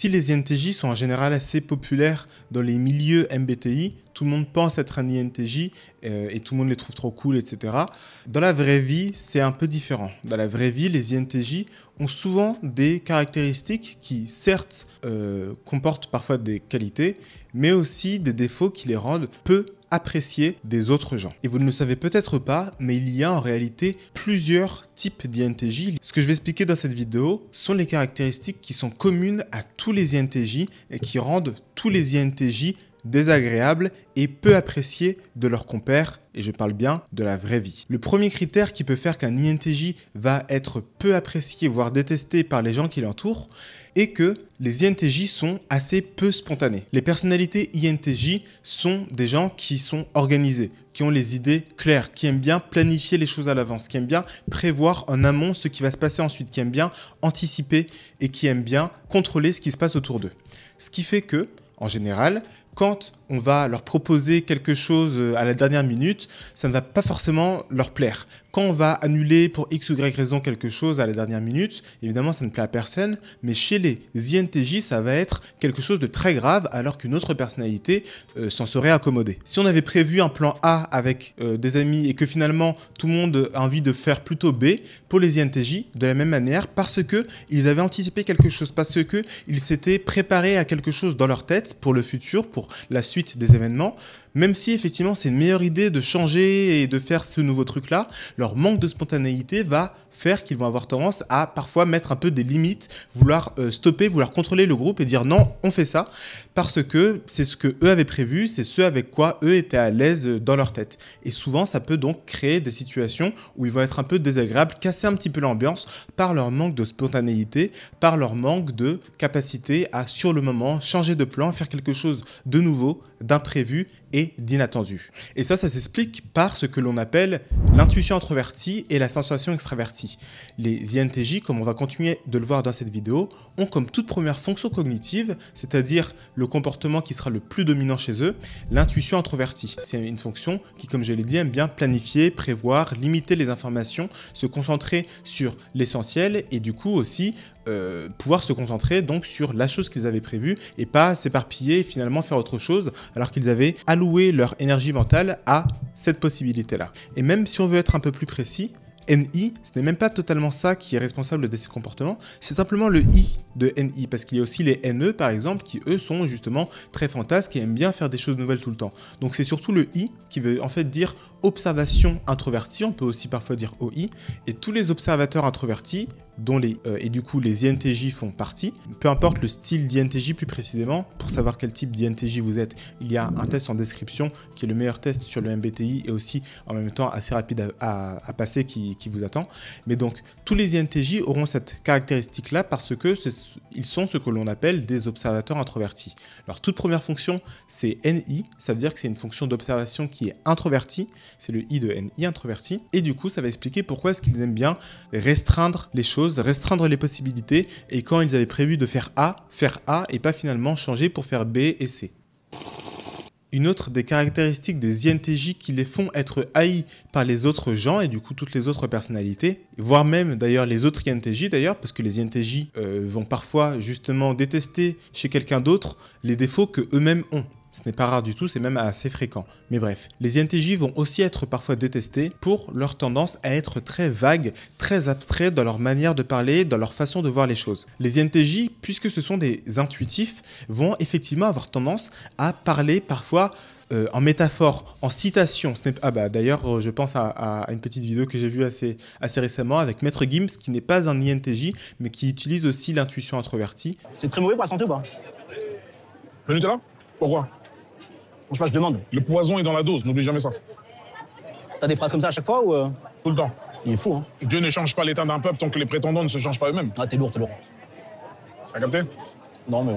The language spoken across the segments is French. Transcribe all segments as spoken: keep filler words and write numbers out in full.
Si les I N T J sont en général assez populaires dans les milieux M B T I, tout le monde pense être un I N T J euh, et tout le monde les trouve trop cool, et cetera. Dans la vraie vie, c'est un peu différent. Dans la vraie vie, les I N T J ont souvent des caractéristiques qui, certes, euh, comportent parfois des qualités, mais aussi des défauts qui les rendent peu appréciés des autres gens. Et vous ne le savez peut-être pas, mais il y a en réalité plusieurs types d'I N T J. Ce que je vais expliquer dans cette vidéo sont les caractéristiques qui sont communes à tous les I N T J et qui rendent tous les I N T J désagréables et peu appréciés de leurs compères, et je parle bien de la vraie vie. Le premier critère qui peut faire qu'un I N T J va être peu apprécié, voire détesté par les gens qui l'entourent, est que les I N T J sont assez peu spontanés. Les personnalités I N T J sont des gens qui sont organisés, qui ont les idées claires, qui aiment bien planifier les choses à l'avance, qui aiment bien prévoir en amont ce qui va se passer ensuite, qui aiment bien anticiper et qui aiment bien contrôler ce qui se passe autour d'eux. Ce qui fait que, en général, quand on va leur proposer quelque chose à la dernière minute, ça ne va pas forcément leur plaire. Quand on va annuler pour X ou Y raison quelque chose à la dernière minute, évidemment, ça ne plaît à personne. Mais chez les I N T J, ça va être quelque chose de très grave alors qu'une autre personnalité euh, s'en serait accommodée. Si on avait prévu un plan A avec euh, des amis et que finalement, tout le monde a envie de faire plutôt B, pour les I N T J, de la même manière, parce qu'ils avaient anticipé quelque chose, parce qu'ils s'étaient préparés à quelque chose dans leur tête pour le futur, pour la suite des événements, même si effectivement c'est une meilleure idée de changer et de faire ce nouveau truc-là, leur manque de spontanéité va faire qu'ils vont avoir tendance à parfois mettre un peu des limites, vouloir stopper, vouloir contrôler le groupe et dire non, on fait ça, parce que c'est ce que eux avaient prévu, c'est ce avec quoi eux étaient à l'aise dans leur tête. Et souvent, ça peut donc créer des situations où ils vont être un peu désagréables, casser un petit peu l'ambiance par leur manque de spontanéité, par leur manque de capacité à, sur le moment, changer de plan, faire quelque chose de nouveau, d'imprévu et d'inattendu. Et ça, ça s'explique par ce que l'on appelle l'intuition introvertie et la sensation extravertie. Les I N T J, comme on va continuer de le voir dans cette vidéo, ont comme toute première fonction cognitive, c'est-à-dire le comportement qui sera le plus dominant chez eux, l'intuition introvertie. C'est une fonction qui, comme je l'ai dit, aime bien planifier, prévoir, limiter les informations, se concentrer sur l'essentiel et du coup aussi Euh, pouvoir se concentrer donc sur la chose qu'ils avaient prévue et pas s'éparpiller et finalement faire autre chose alors qu'ils avaient alloué leur énergie mentale à cette possibilité-là. Et même si on veut être un peu plus précis, N I, ce n'est même pas totalement ça qui est responsable de ces comportements, c'est simplement le I de N I, parce qu'il y a aussi les N E par exemple, qui eux sont justement très fantasques et aiment bien faire des choses nouvelles tout le temps. Donc c'est surtout le I qui veut en fait dire observation introvertie, on peut aussi parfois dire O I, et tous les observateurs introvertis, dont les, euh, et du coup les I N T J font partie, peu importe le style d'I N T J plus précisément, pour savoir quel type d'I N T J vous êtes, il y a un test en description qui est le meilleur test sur le M B T I et aussi en même temps assez rapide à, à, à passer qui, qui vous attend. Mais donc tous les I N T J auront cette caractéristique là parce que ils sont ce que l'on appelle des observateurs introvertis. Leur toute première fonction c'est N I, ça veut dire que c'est une fonction d'observation qui est introvertie, c'est le I de N I, introverti, et du coup ça va expliquer pourquoi est-ce qu'ils aiment bien restreindre les choses, restreindre les possibilités et quand ils avaient prévu de faire A, faire A et pas finalement changer pour faire B et C. Une autre des caractéristiques des I N T J qui les font être haïs par les autres gens et du coup toutes les autres personnalités, voire même d'ailleurs les autres I N T J d'ailleurs, parce que les I N T J euh, vont parfois justement détester chez quelqu'un d'autre les défauts que eux-mêmes ont. Ce n'est pas rare du tout, c'est même assez fréquent. Mais bref, les I N T J vont aussi être parfois détestés pour leur tendance à être très vagues, très abstraits dans leur manière de parler, dans leur façon de voir les choses. Les I N T J, puisque ce sont des intuitifs, vont effectivement avoir tendance à parler parfois Euh, en métaphore, en citation. Ce n'est... Ah bah, d'ailleurs, je pense à, à une petite vidéo que j'ai vue assez, assez récemment avec Maître Gims, qui n'est pas un I N T J, mais qui utilise aussi l'intuition introvertie. C'est très mauvais pour la santé ou pas? Le Nutella? Pourquoi? Franchement, je demande. Le poison est dans la dose, n'oublie jamais ça. T'as des phrases comme ça à chaque fois ou euh... Tout le temps. Il est fou, hein. Dieu ne change pas l'état d'un peuple tant que les prétendants ne se changent pas eux-mêmes. Ah, t'es lourd, t'es lourd. T'as capté? Non, mais...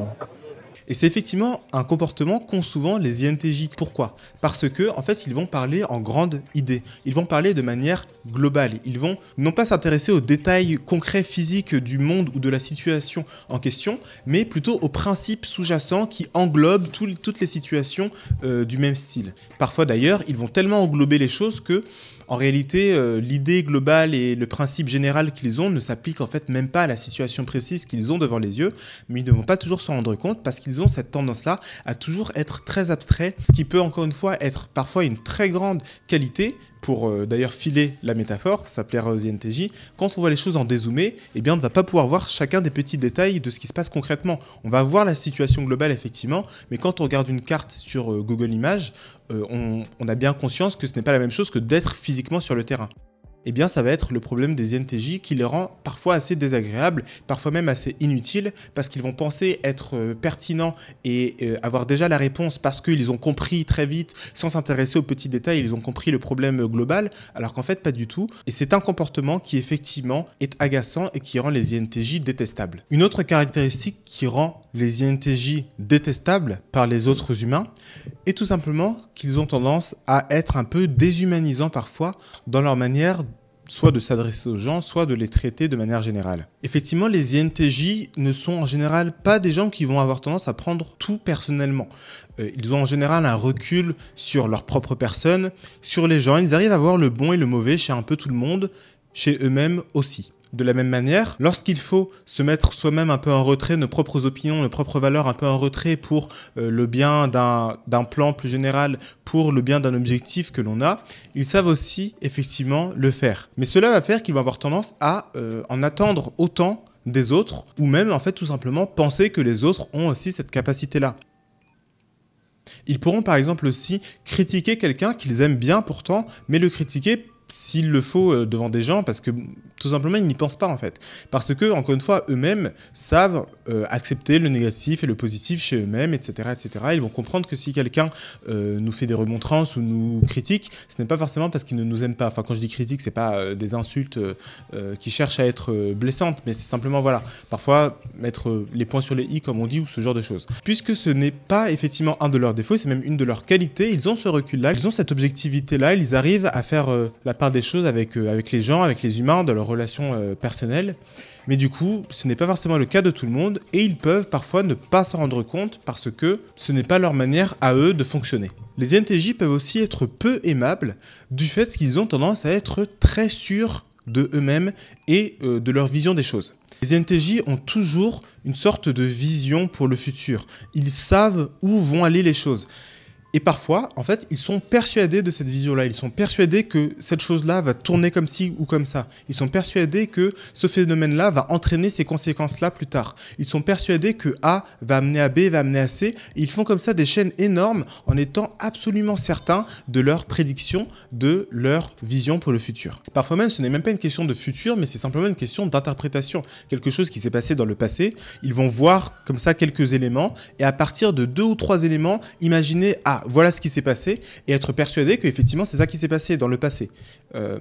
Et c'est effectivement un comportement qu'ont souvent les I N T J. Pourquoi? Parce que, en fait, ils vont parler en grande idée. Ils vont parler de manière globale. Ils vont non pas s'intéresser aux détails concrets physiques du monde ou de la situation en question, mais plutôt aux principes sous-jacents qui englobent tout, toutes les situations euh, du même style. Parfois, d'ailleurs, ils vont tellement englober les choses que... En réalité, euh, l'idée globale et le principe général qu'ils ont ne s'appliquent en fait même pas à la situation précise qu'ils ont devant les yeux, mais ils ne vont pas toujours s'en rendre compte parce qu'ils ont cette tendance-là à toujours être très abstraits, ce qui peut encore une fois être parfois une très grande qualité, pour euh, d'ailleurs filer la métaphore, ça plaira aux I N T J, quand on voit les choses en dézoomé, eh bien on ne va pas pouvoir voir chacun des petits détails de ce qui se passe concrètement. On va voir la situation globale effectivement, mais quand on regarde une carte sur euh, Google Images, euh, on, on a bien conscience que ce n'est pas la même chose que d'être physiquement sur le terrain. Eh bien ça va être le problème des I N T J qui les rend parfois assez désagréables, parfois même assez inutiles, parce qu'ils vont penser être euh, pertinents et euh, avoir déjà la réponse parce qu'ils ont compris très vite, sans s'intéresser aux petits détails, ils ont compris le problème global, alors qu'en fait pas du tout. Et c'est un comportement qui effectivement est agaçant et qui rend les I N T J détestables. Une autre caractéristique qui rend les I N T J détestables par les autres humains est tout simplement qu'ils ont tendance à être un peu déshumanisants parfois dans leur manière soit de s'adresser aux gens, soit de les traiter de manière générale. Effectivement, les I N T J ne sont en général pas des gens qui vont avoir tendance à prendre tout personnellement. Euh, ils ont en général un recul sur leur propre personne, sur les gens. Ils arrivent à voir le bon et le mauvais chez un peu tout le monde, chez eux-mêmes aussi. De la même manière, lorsqu'il faut se mettre soi-même un peu en retrait, nos propres opinions, nos propres valeurs un peu en retrait pour euh, le bien d'un plan plus général, pour le bien d'un objectif que l'on a, ils savent aussi effectivement le faire. Mais cela va faire qu'ils vont avoir tendance à euh, en attendre autant des autres, ou même en fait tout simplement penser que les autres ont aussi cette capacité-là. Ils pourront par exemple aussi critiquer quelqu'un qu'ils aiment bien pourtant, mais le critiquer s'il le faut devant des gens, parce que tout simplement, ils n'y pensent pas en fait. Parce que, encore une fois, eux-mêmes savent euh, accepter le négatif et le positif chez eux-mêmes, et cetera, et cetera. Ils vont comprendre que si quelqu'un euh, nous fait des remontrances ou nous critique, ce n'est pas forcément parce qu'il ne nous aime pas. Enfin, quand je dis critique, ce n'est pas euh, des insultes euh, qui cherchent à être euh, blessantes, mais c'est simplement, voilà, parfois mettre les points sur les i, comme on dit, ou ce genre de choses. Puisque ce n'est pas effectivement un de leurs défauts, c'est même une de leurs qualités, ils ont ce recul-là, ils ont cette objectivité-là, ils arrivent à faire euh, la des choses avec, euh, avec les gens, avec les humains, dans leurs relations euh, personnelles. Mais du coup, ce n'est pas forcément le cas de tout le monde et ils peuvent parfois ne pas s'en rendre compte parce que ce n'est pas leur manière à eux de fonctionner. Les I N T J peuvent aussi être peu aimables du fait qu'ils ont tendance à être très sûrs de eux-mêmes et euh, de leur vision des choses. Les I N T J ont toujours une sorte de vision pour le futur. Ils savent où vont aller les choses. Et parfois, en fait, ils sont persuadés de cette vision-là. Ils sont persuadés que cette chose-là va tourner comme ci ou comme ça. Ils sont persuadés que ce phénomène-là va entraîner ces conséquences-là plus tard. Ils sont persuadés que A va amener à B, va amener à C. Et ils font comme ça des chaînes énormes en étant absolument certains de leurs prédictions, de leur vision pour le futur. Parfois même, ce n'est même pas une question de futur, mais c'est simplement une question d'interprétation. Quelque chose qui s'est passé dans le passé. Ils vont voir comme ça quelques éléments et à partir de deux ou trois éléments, imaginer A. Voilà ce qui s'est passé et être persuadé qu'effectivement c'est ça qui s'est passé dans le passé. Euh,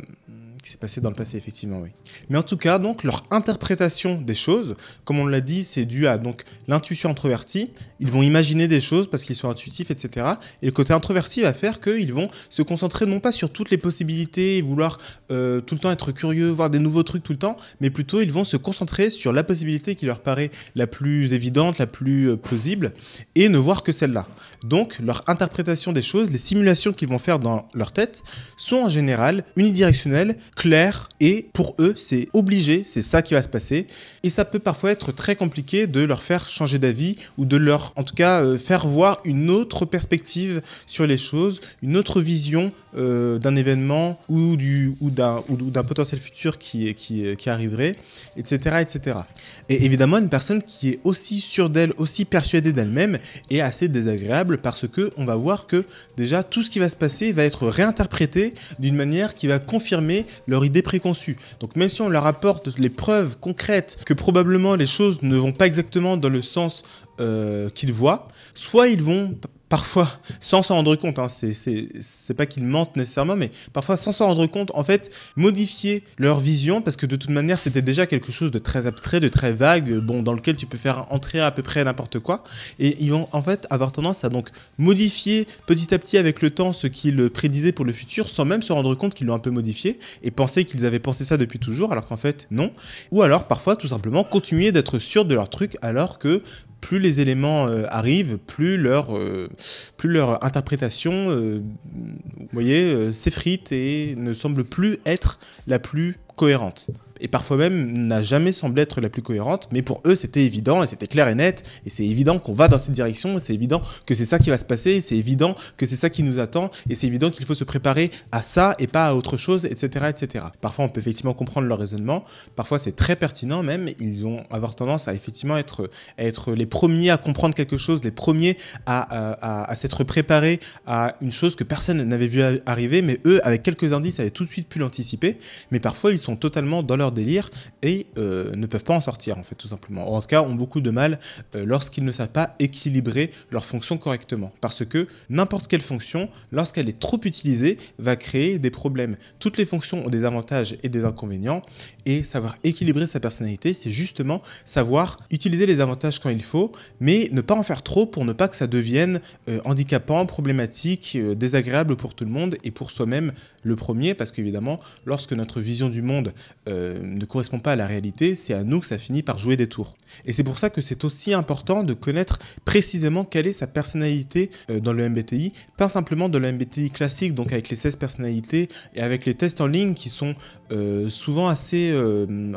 qui s'est passé dans le passé, effectivement, oui. Mais en tout cas, donc, leur interprétation des choses, comme on l'a dit, c'est dû à l'intuition introvertie. Ils vont imaginer des choses parce qu'ils sont intuitifs, et cetera. Et le côté introverti va faire qu'ils vont se concentrer non pas sur toutes les possibilités et vouloir euh, tout le temps être curieux, voir des nouveaux trucs tout le temps, mais plutôt ils vont se concentrer sur la possibilité qui leur paraît la plus évidente, la plus euh, plausible, et ne voir que celle-là. Donc, leur interprétation des choses, les simulations qu'ils vont faire dans leur tête, sont en général unidirectionnelles, claires, et pour eux, c'est obligé, c'est ça qui va se passer. Et ça peut parfois être très compliqué de leur faire changer d'avis ou de leur, en tout cas, euh, faire voir une autre perspective sur les choses, une autre vision euh, d'un événement ou du, ou d'un ou d'un potentiel futur qui, qui, qui arriverait, et cetera, et cetera. Et évidemment, une personne qui est aussi sûre d'elle, aussi persuadée d'elle-même, est assez désagréable parce que on va voir que déjà tout ce qui va se passer va être réinterprété d'une manière qui va confirmer leur idée préconçue. Donc même si on leur apporte les preuves concrètes que probablement les choses ne vont pas exactement dans le sens euh, qu'ils voient, soit ils vont parfois sans s'en rendre compte, hein, c'est pas qu'ils mentent nécessairement, mais parfois sans s'en rendre compte, en fait, modifier leur vision, parce que de toute manière, c'était déjà quelque chose de très abstrait, de très vague, bon, dans lequel tu peux faire entrer à peu près n'importe quoi, et ils vont en fait avoir tendance à donc modifier petit à petit avec le temps ce qu'ils prédisaient pour le futur, sans même se rendre compte qu'ils l'ont un peu modifié, et penser qu'ils avaient pensé ça depuis toujours, alors qu'en fait, non. Ou alors, parfois, tout simplement, continuer d'être sûr de leur truc, alors que plus les éléments euh, arrivent, plus leur, euh, plus leur interprétation euh, vous voyez, euh, s'effrite et ne semble plus être la plus cohérente. Et parfois même n'a jamais semblé être la plus cohérente, mais pour eux c'était évident et c'était clair et net, et c'est évident qu'on va dans cette direction, et c'est évident que c'est ça qui va se passer, c'est évident que c'est ça qui nous attend, et c'est évident qu'il faut se préparer à ça et pas à autre chose, et cetera et cetera. Parfois on peut effectivement comprendre leur raisonnement, parfois c'est très pertinent même, ils vont avoir tendance à effectivement être, à être les premiers à comprendre quelque chose, les premiers à, à, à, à s'être préparés à une chose que personne n'avait vu arriver, mais eux avec quelques indices avaient tout de suite pu l'anticiper, mais parfois ils sont totalement dans leur délire et euh, ne peuvent pas en sortir en fait tout simplement, en tout cas ont beaucoup de mal euh, lorsqu'ils ne savent pas équilibrer leur fonction correctement, parce que n'importe quelle fonction lorsqu'elle est trop utilisée va créer des problèmes. Toutes les fonctions ont des avantages et des inconvénients, et savoir équilibrer sa personnalité c'est justement savoir utiliser les avantages quand il faut mais ne pas en faire trop pour ne pas que ça devienne euh, handicapant, problématique, euh, désagréable pour tout le monde et pour soi-même le premier, parce qu'évidemment lorsque notre vision du monde euh, ne correspond pas à la réalité, c'est à nous que ça finit par jouer des tours. Et c'est pour ça que c'est aussi important de connaître précisément quelle est sa personnalité dans le M B T I, pas simplement dans le M B T I classique, donc avec les seize personnalités et avec les tests en ligne qui sont euh, souvent assez, euh,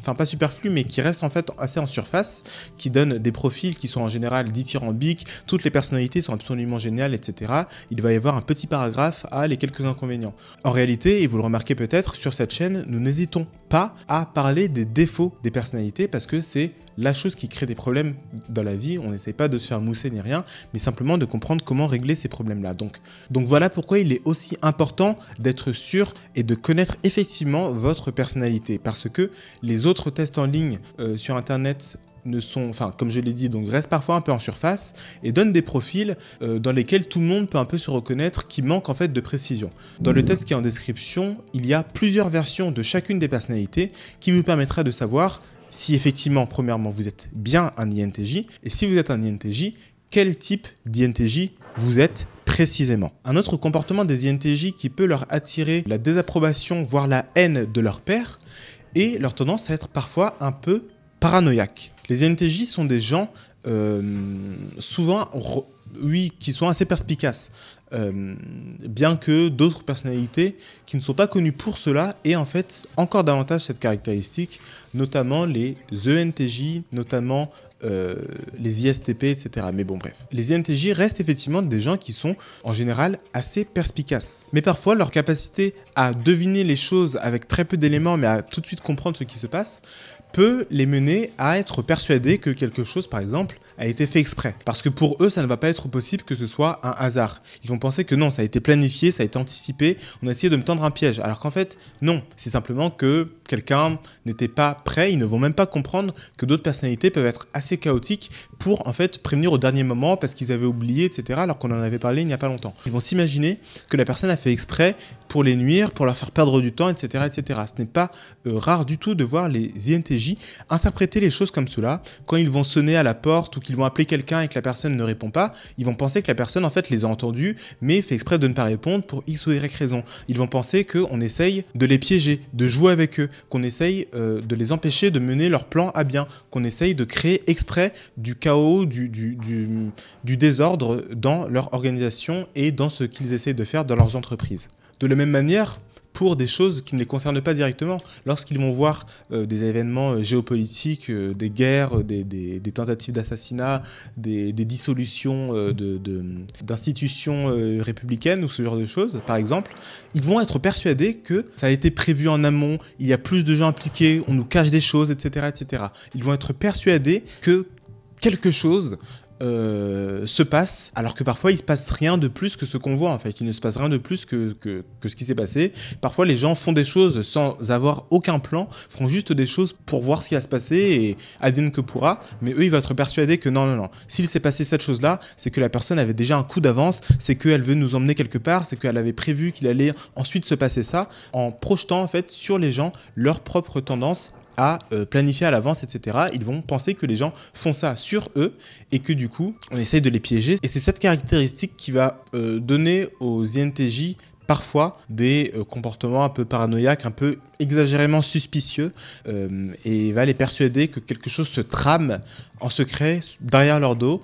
enfin pas superflus, mais qui restent en fait assez en surface, qui donnent des profils qui sont en général dithyrambiques, toutes les personnalités sont absolument géniales, et cetera. Il va y avoir un petit paragraphe à les quelques inconvénients. En réalité, et vous le remarquez peut-être, sur cette chaîne, nous n'hésitons pas pas à parler des défauts des personnalités parce que c'est la chose qui crée des problèmes dans la vie. On n'essaye pas de se faire mousser ni rien, mais simplement de comprendre comment régler ces problèmes-là. Donc, donc voilà pourquoi il est aussi important d'être sûr et de connaître effectivement votre personnalité, parce que les autres tests en ligne euh, sur Internet ne sont, enfin comme je l'ai dit, donc restent parfois un peu en surface et donnent des profils euh, dans lesquels tout le monde peut un peu se reconnaître, qui manque en fait de précision. Dans le test qui est en description, il y a plusieurs versions de chacune des personnalités qui vous permettra de savoir si effectivement, premièrement, vous êtes bien un I N T J, et si vous êtes un I N T J, quel type d'I N T J vous êtes précisément. Un autre comportement des I N T J qui peut leur attirer la désapprobation, voire la haine de leur père, et leur tendance à être parfois un peu paranoïaque. Les I N T J sont des gens euh, souvent, oui, qui sont assez perspicaces, euh, bien que d'autres personnalités qui ne sont pas connues pour cela aient en fait encore davantage cette caractéristique, notamment les E N T J, notamment euh, les I S T P, et cetera. Mais bon, bref. Les I N T J restent effectivement des gens qui sont en général assez perspicaces. Mais parfois, leur capacité à deviner les choses avec très peu d'éléments, mais à tout de suite comprendre ce qui se passe, peut les mener à être persuadés que quelque chose, par exemple, a été fait exprès. Parce que pour eux, ça ne va pas être possible que ce soit un hasard. Ils vont penser que non, ça a été planifié, ça a été anticipé, on a essayé de me tendre un piège. Alors qu'en fait, non, c'est simplement que quelqu'un n'était pas prêt, ils ne vont même pas comprendre que d'autres personnalités peuvent être assez chaotiques pour en fait prévenir au dernier moment parce qu'ils avaient oublié, et cetera. Alors qu'on en avait parlé il n'y a pas longtemps. Ils vont s'imaginer que la personne a fait exprès pour les nuire, pour leur faire perdre du temps, et cetera et cetera. Ce n'est pas euh, rare du tout de voir les I N T J interpréter les choses comme cela. Quand ils vont sonner à la porte ou qu'ils vont appeler quelqu'un et que la personne ne répond pas, ils vont penser que la personne en fait les a entendus mais fait exprès de ne pas répondre pour X ou Y raison. Ils vont penser qu'on essaye de les piéger, de jouer avec eux, qu'on essaye euh, de les empêcher de mener leur plan à bien, qu'on essaye de créer exprès du chaos, du, du, du, du désordre dans leur organisation et dans ce qu'ils essayent de faire dans leurs entreprises. De la même manière, pour des choses qui ne les concernent pas directement, lorsqu'ils vont voir euh, des événements géopolitiques, euh, des guerres, des, des, des tentatives d'assassinat, des, des dissolutions euh, de, de, d'institutions euh, républicaines ou ce genre de choses, par exemple, ils vont être persuadés que ça a été prévu en amont, il y a plus de gens impliqués, on nous cache des choses, et cetera et cetera. Ils vont être persuadés que quelque chose Euh, se passe, alors que parfois il se passe rien de plus que ce qu'on voit en fait, il ne se passe rien de plus que, que, que ce qui s'est passé. Parfois les gens font des choses sans avoir aucun plan, font juste des choses pour voir ce qui va se passer et advienne que pourra, mais eux ils vont être persuadés que non, non, non, s'il s'est passé cette chose là, c'est que la personne avait déjà un coup d'avance, c'est qu'elle veut nous emmener quelque part, c'est qu'elle avait prévu qu'il allait ensuite se passer ça, en projetant en fait sur les gens leur propre tendance à planifier à l'avance, et cetera. Ils vont penser que les gens font ça sur eux et que du coup, on essaye de les piéger. Et c'est cette caractéristique qui va euh, donner aux I N T J parfois des euh, comportements un peu paranoïaques, un peu exagérément suspicieux, euh, et va les persuader que quelque chose se trame en secret derrière leur dos.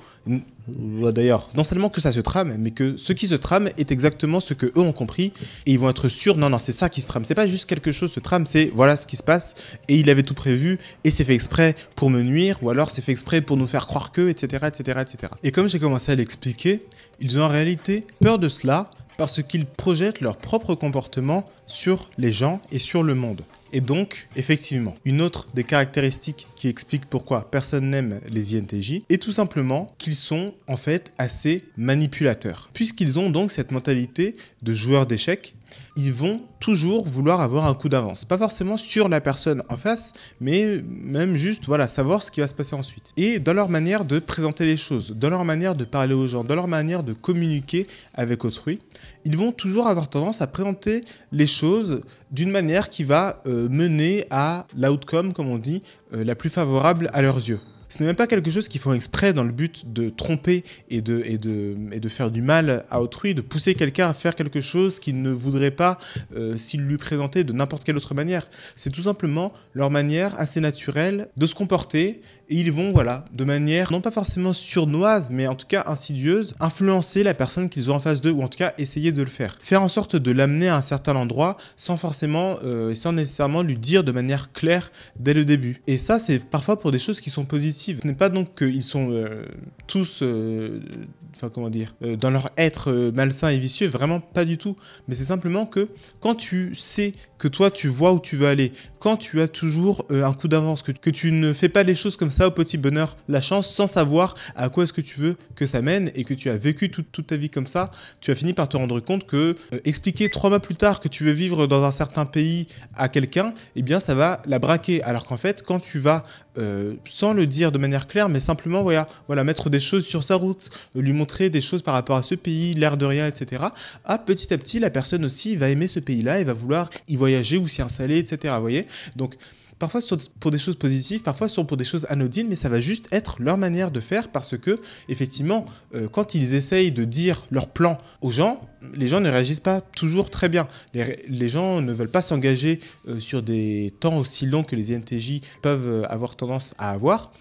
D'ailleurs, non seulement que ça se trame, mais que ce qui se trame est exactement ce que eux ont compris, et ils vont être sûrs, non, non, c'est ça qui se trame, c'est pas juste quelque chose se trame, c'est voilà ce qui se passe, et il avait tout prévu, et c'est fait exprès pour me nuire, ou alors c'est fait exprès pour nous faire croire que, et cetera, et cetera, et cetera. Et comme j'ai commencé à l'expliquer, ils ont en réalité peur de cela, parce qu'ils projettent leur propre comportement sur les gens et sur le monde. Et donc, effectivement, une autre des caractéristiques qui explique pourquoi personne n'aime les I N T J est tout simplement qu'ils sont en fait assez manipulateurs. Puisqu'ils ont donc cette mentalité de joueur d'échecs, ils vont toujours vouloir avoir un coup d'avance. Pas forcément sur la personne en face, mais même juste voilà, savoir ce qui va se passer ensuite. Et dans leur manière de présenter les choses, dans leur manière de parler aux gens, dans leur manière de communiquer avec autrui, ils vont toujours avoir tendance à présenter les choses d'une manière qui va euh, mener à l'outcome, comme on dit, euh, la plus favorable à leurs yeux. Ce n'est même pas quelque chose qu'ils font exprès dans le but de tromper et de, et de, et de faire du mal à autrui, de pousser quelqu'un à faire quelque chose qu'il ne voudrait pas euh, s'il lui présentait de n'importe quelle autre manière. C'est tout simplement leur manière assez naturelle de se comporter, et ils vont, voilà, de manière non pas forcément sournoise, mais en tout cas insidieuse, influencer la personne qu'ils ont en face d'eux, ou en tout cas essayer de le faire. Faire en sorte de l'amener à un certain endroit sans forcément, euh, sans nécessairement lui dire de manière claire dès le début. Et ça, c'est parfois pour des choses qui sont positives. Ce n'est pas donc qu'ils sont euh, tous, euh, enfin comment dire, euh, dans leur être euh, malsain et vicieux, vraiment pas du tout. Mais c'est simplement que quand tu sais que toi tu vois où tu veux aller, quand tu as toujours euh, un coup d'avance, que, que tu ne fais pas les choses comme ça au petit bonheur, la chance, sans savoir à quoi est-ce que tu veux que ça mène, et que tu as vécu toute, toute ta vie comme ça, tu as fini par te rendre compte que euh, expliquer trois mois plus tard que tu veux vivre dans un certain pays à quelqu'un, eh bien ça va la braquer. Alors qu'en fait, quand tu vas euh, sans le dire de manière claire, mais simplement voilà, voilà, mettre des choses sur sa route, lui montrer des choses par rapport à ce pays, l'air de rien, et cetera. Ah, petit à petit, la personne aussi va aimer ce pays-là et va vouloir y voyager ou s'y installer, et cetera. Vous voyez, donc parfois ce sont pour des choses positives, parfois ce sont pour des choses anodines, mais ça va juste être leur manière de faire, parce que effectivement, euh, quand ils essayent de dire leur plan aux gens, les gens ne réagissent pas toujours très bien. Les, les gens ne veulent pas s'engager euh, sur des temps aussi longs que les I N T J peuvent euh, avoir tendance à avoir.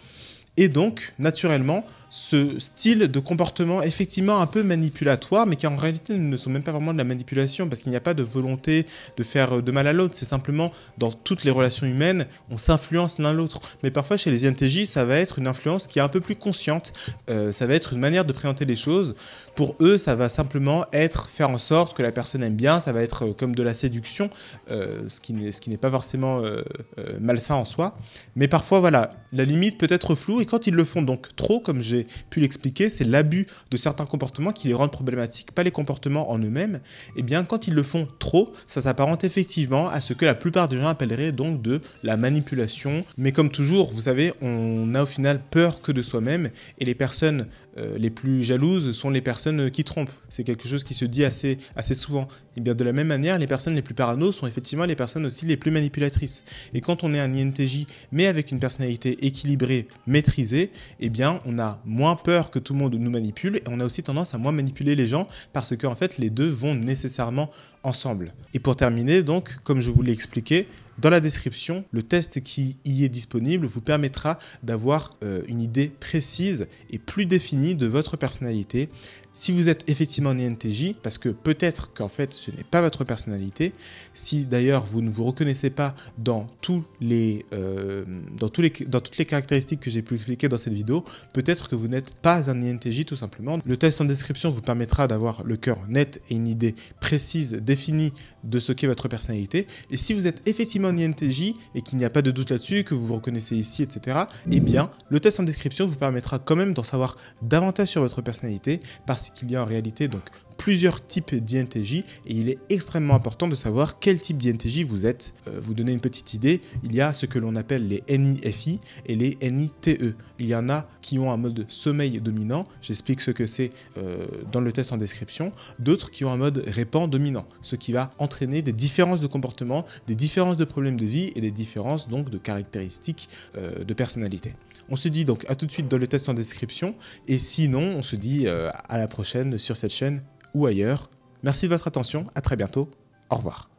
Et donc, naturellement, ce style de comportement effectivement un peu manipulatoire, mais qui en réalité ne sont même pas vraiment de la manipulation, parce qu'il n'y a pas de volonté de faire de mal à l'autre. C'est simplement, dans toutes les relations humaines, on s'influence l'un l'autre. Mais parfois, chez les I N T J, ça va être une influence qui est un peu plus consciente. Euh, ça va être une manière de présenter les choses. Pour eux, ça va simplement être faire en sorte que la personne aime bien. Ça va être comme de la séduction, euh, ce qui n'est pas forcément euh, euh, malsain en soi. Mais parfois, voilà, la limite peut être floue. Et quand ils le font donc trop, comme j'ai pu l'expliquer, c'est l'abus de certains comportements qui les rendent problématiques, pas les comportements en eux-mêmes. Et bien, quand ils le font trop, ça s'apparente effectivement à ce que la plupart des gens appelleraient donc de la manipulation. Mais comme toujours, vous savez, on a au final peur que de soi-même, et les personnes euh, les plus jalouses sont les personnes qui trompent. C'est quelque chose qui se dit assez, assez souvent. Et bien, de la même manière, les personnes les plus parano sont effectivement les personnes aussi les plus manipulatrices. Et quand on est un I N T J, mais avec une personnalité équilibrée, maîtrisée, et bien, on a moins peur que tout le monde nous manipule, et on a aussi tendance à moins manipuler les gens, parce que en fait les deux vont nécessairement ensemble. Et pour terminer donc, comme je vous l'ai expliqué, dans la description, le test qui y est disponible vous permettra d'avoir euh, une idée précise et plus définie de votre personnalité. Si vous êtes effectivement en I N T J, parce que peut-être qu'en fait ce n'est pas votre personnalité, si d'ailleurs vous ne vous reconnaissez pas dans, tous les, euh, dans, tous les, dans toutes les caractéristiques que j'ai pu expliquer dans cette vidéo, peut-être que vous n'êtes pas un I N T J tout simplement. Le test en description vous permettra d'avoir le cœur net et une idée précise, définie de ce qu'est votre personnalité. Et si vous êtes effectivement en I N T J et qu'il n'y a pas de doute là-dessus, que vous vous reconnaissez ici, et cetera, eh bien, le test en description vous permettra quand même d'en savoir davantage sur votre personnalité, parce qu'il y a en réalité donc plusieurs types d'I N T J, et il est extrêmement important de savoir quel type d'I N T J vous êtes. Euh, vous donner une petite idée, il y a ce que l'on appelle les N I F I et les N I T E. Il y en a qui ont un mode sommeil dominant, j'explique ce que c'est euh, dans le test en description, d'autres qui ont un mode répand dominant, ce qui va entraîner des différences de comportement, des différences de problèmes de vie et des différences donc de caractéristiques euh, de personnalité. On se dit donc à tout de suite dans le test en description, et sinon on se dit euh, à la prochaine sur cette chaîne ou ailleurs. Merci de votre attention, à très bientôt, au revoir.